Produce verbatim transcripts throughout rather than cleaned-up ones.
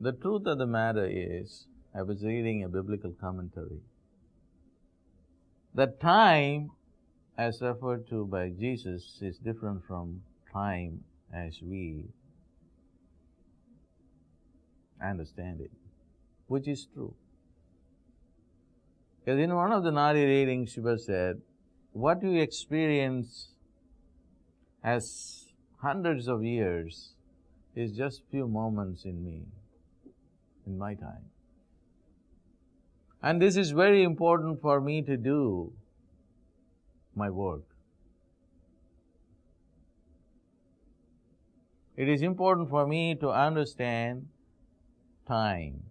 The truth of the matter is, I was reading a biblical commentary, that time as referred to by Jesus is different from time as we understand it, which is true. Because in one of the Nadi readings, Shiva said, what you experience as hundreds of years is just few moments in me, in my time. And this is very important for me to do my work. It is important for me to understand time.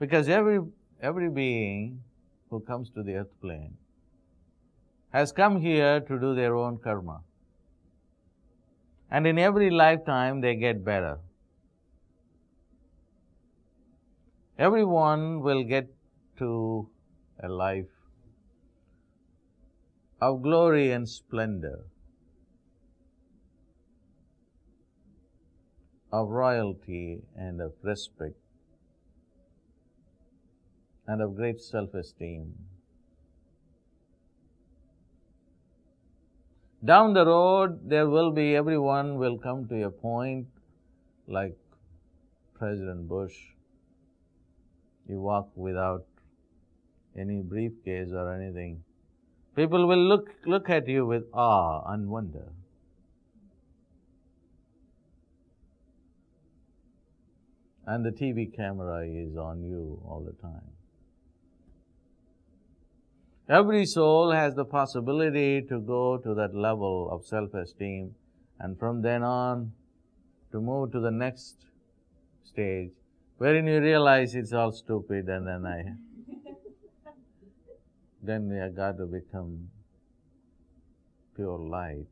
Because every, every being who comes to the earth plane has come here to do their own karma. And in every lifetime they get better. Everyone will get to a life of glory and splendor, of royalty and of respect, and of great self-esteem. Down the road, there will be, everyone will come to a point like President Bush. You walk without any briefcase or anything. People will look, look at you with awe and wonder. And the T V camera is on you all the time. Every soul has the possibility to go to that level of self-esteem, and from then on to move to the next stage, wherein you realize it's all stupid, and then I, then we are got to become pure light.